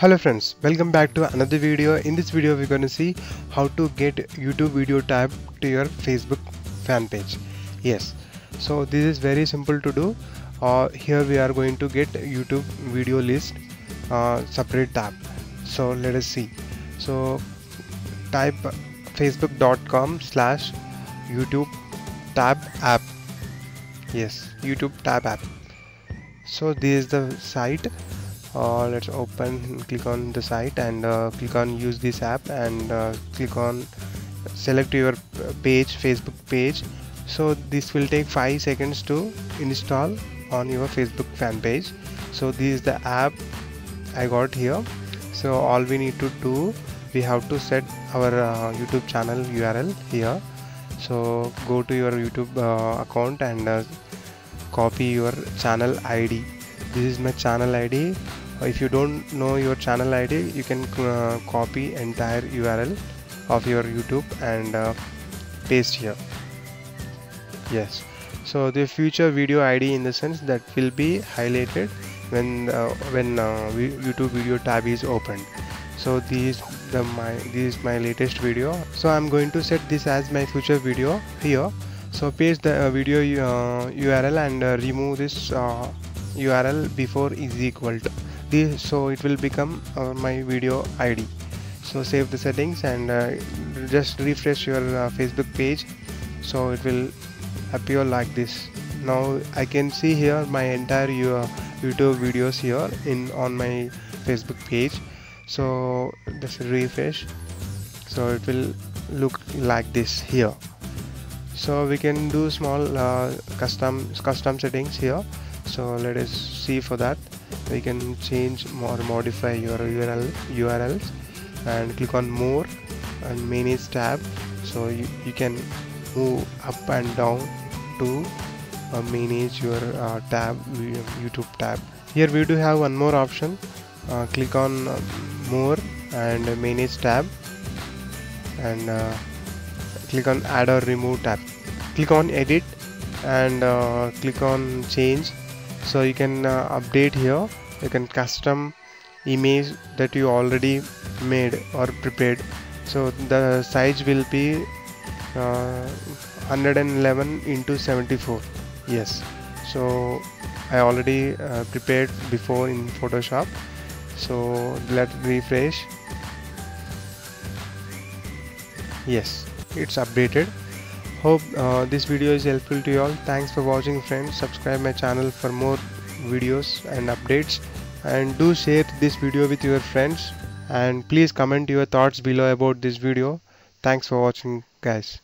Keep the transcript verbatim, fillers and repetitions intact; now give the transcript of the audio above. Hello friends, welcome back to another video. In this video we're going to see how to get YouTube video tagged to your Facebook fan page. Yes, so this is very simple to do. Uh, here we are going to get YouTube video list uh, separate tab. So let us see. So type facebook.com slash YouTube tab app. Yes, YouTube tab app. So this is the site. Uh, let's open, click on the site and uh, click on use this app and uh, click on select your page, Facebook page. So this will take five seconds to install on your Facebook fan page. So this is the app I got here. So all we need to do, we have to set our uh, YouTube channel U R L here. So go to your YouTube uh, account and uh, copy your channel I D. This is my channel I D. If you don't know your channel I D, you can uh, copy entire U R L of your YouTube and uh, paste here. Yes, so the future video I D, in the sense that will be highlighted when uh, when uh, YouTube video tab is opened. So this is the my this is my latest video. So I'm going to set this as my future video here. So paste the uh, video uh, U R L and uh, remove this uh, U R L before is equal to this, so it will become uh, my video I D. So save the settings and uh, just refresh your uh, Facebook page. So it will appear like this. Now I can see here my entire uh, YouTube videos here in on my Facebook page. So just refresh. So it will look like this here. So we can do small uh, custom custom settings here. So let us see. For that we can change or modify your U R L U R Ls and click on more and manage tab. So you, you can move up and down to uh, manage your uh, tab, YouTube tab. Here we do have one more option. Uh, click on uh, more and manage tab and uh, click on add or remove tab. Click on edit and uh, click on change. So you can uh, update here. You can custom image that you already made or prepared. So the size will be uh, one eleven into seventy-four. Yes, so I already uh, prepared before in Photoshop. So let's refresh. Yes, it's updated. Hope uh, this video is helpful to you all. Thanks for watching, friends. Subscribe my channel for more videos and updates, and do share this video with your friends, and please comment your thoughts below about this video. Thanks for watching, guys.